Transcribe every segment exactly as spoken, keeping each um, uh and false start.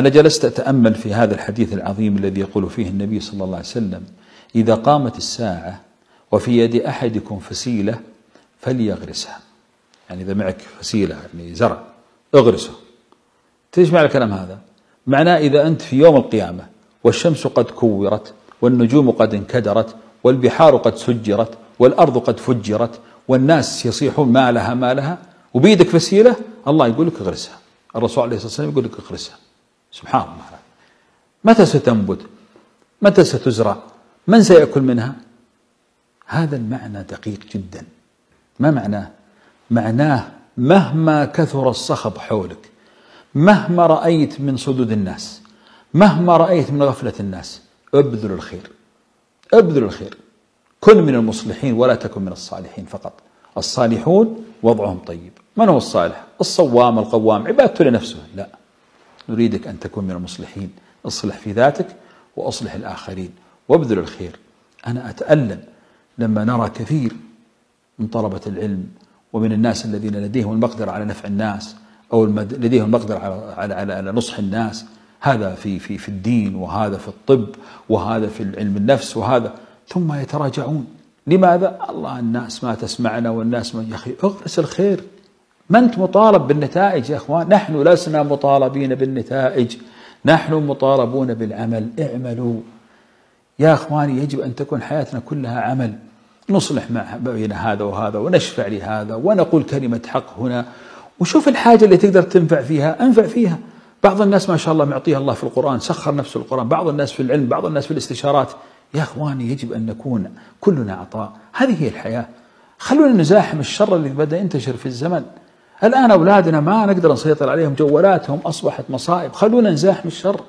أنا جلست أتأمل في هذا الحديث العظيم الذي يقول فيه النبي صلى الله عليه وسلم: إذا قامت الساعة وفي يد أحدكم فسيلة فليغرسها. يعني إذا معك فسيلة يعني زرع اغرسه. ايش معنى الكلام هذا؟ معناه إذا أنت في يوم القيامة والشمس قد كورت والنجوم قد انكدرت والبحار قد سجرت والأرض قد فجرت والناس يصيحون ما لها ما لها وبيدك فسيلة، الله يقول لك اغرسها، الرسول عليه الصلاة والسلام يقول لك اغرسها. سبحان الله، متى ستنبت؟ متى ستزرع؟ من سيأكل منها؟ هذا المعنى دقيق جدا. ما معناه؟ معناه مهما كثر الصخب حولك، مهما رأيت من صدود الناس، مهما رأيت من غفلة الناس، ابذل الخير، ابذل الخير، كن من المصلحين ولا تكن من الصالحين فقط. الصالحون وضعهم طيب. من هو الصالح؟ الصوام القوام، عبادته لنفسه. لا، نريدك أن تكون من المصلحين، اصلح في ذاتك وأصلح الآخرين وابذل الخير. أنا أتألم لما نرى كثير من طلبة العلم ومن الناس الذين لديهم المقدرة على نفع الناس أو لديهم المقدرة على, على, على, على نصح الناس، هذا في, في, في الدين، وهذا في الطب، وهذا في علم النفس، وهذا، ثم يتراجعون. لماذا؟ الله الناس ما تسمعنا والناس ما. يا أخي اغرس الخير، ما أنت مطالب بالنتائج يا أخوان، نحن لسنا مطالبين بالنتائج، نحن مطالبون بالعمل. اعملوا يا أخواني، يجب أن تكون حياتنا كلها عمل، نصلح مع بين هذا وهذا ونشفع لهذا ونقول كلمة حق هنا، وشوف الحاجة اللي تقدر تنفع فيها أنفع فيها. بعض الناس ما شاء الله معطيها الله في القرآن، سخر نفسه القرآن، بعض الناس في العلم، بعض الناس في الاستشارات. يا أخواني يجب أن نكون كلنا عطاء، هذه هي الحياة. خلونا نزاحم الشر اللي بدأ ينتشر في الزمن الآن. أولادنا ما نقدر نسيطر عليهم، جوالاتهم أصبحت مصائب، خلونا نزاحم الشر.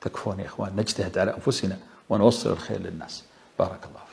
تكفون يا إخوان، نجتهد على أنفسنا ونوصل الخير للناس. بارك الله فيكم.